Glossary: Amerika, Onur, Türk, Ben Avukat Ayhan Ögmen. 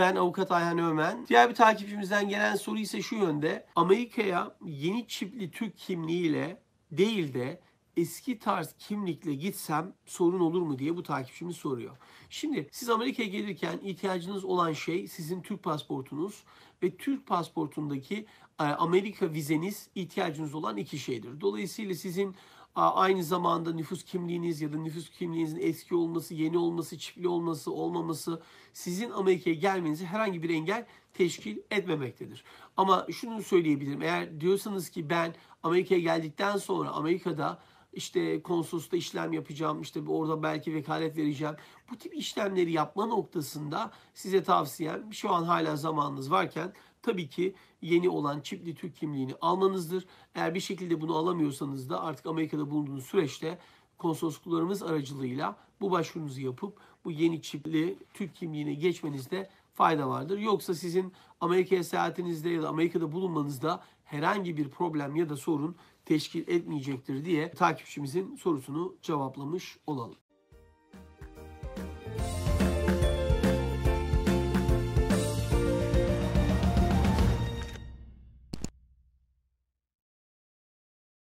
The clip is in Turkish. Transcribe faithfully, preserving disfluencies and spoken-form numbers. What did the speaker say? ben Avukat Ayhan Ögmen. Diğer bir takipçimizden gelen soru ise şu yönde. Amerika'ya yeni çipli Türk kimliğiyle değil de eski tarz kimlikle gitsem sorun olur mu diye bu takipçimiz soruyor. Şimdi siz Amerika'ya gelirken ihtiyacınız olan şey sizin Türk pasaportunuz ve Türk pasaportundaki Amerika vizeniz ihtiyacınız olan iki şeydir. Dolayısıyla sizin aynı zamanda nüfus kimliğiniz ya da nüfus kimliğinizin eski olması, yeni olması, çipli olması, olmaması sizin Amerika'ya gelmenizi herhangi bir engel teşkil etmemektedir. Ama şunu söyleyebilirim. Eğer diyorsanız ki ben Amerika'ya geldikten sonra Amerika'da İşte konsolosta işlem yapacağım, işte orada belki vekalet vereceğim. Bu tip işlemleri yapma noktasında size tavsiyem şu an hala zamanınız varken tabii ki yeni olan çipli Türk kimliğini almanızdır. Eğer bir şekilde bunu alamıyorsanız da artık Amerika'da bulunduğunuz süreçte konsolosluklarımız aracılığıyla bu başvurunuzu yapıp bu yeni çipli Türk kimliğine geçmenizde fayda vardır. Yoksa sizin Amerika'ya seyahatinizde ya da Amerika'da bulunmanızda herhangi bir problem ya da sorun teşkil etmeyecektir diye takipçimizin sorusunu cevaplamış olalım.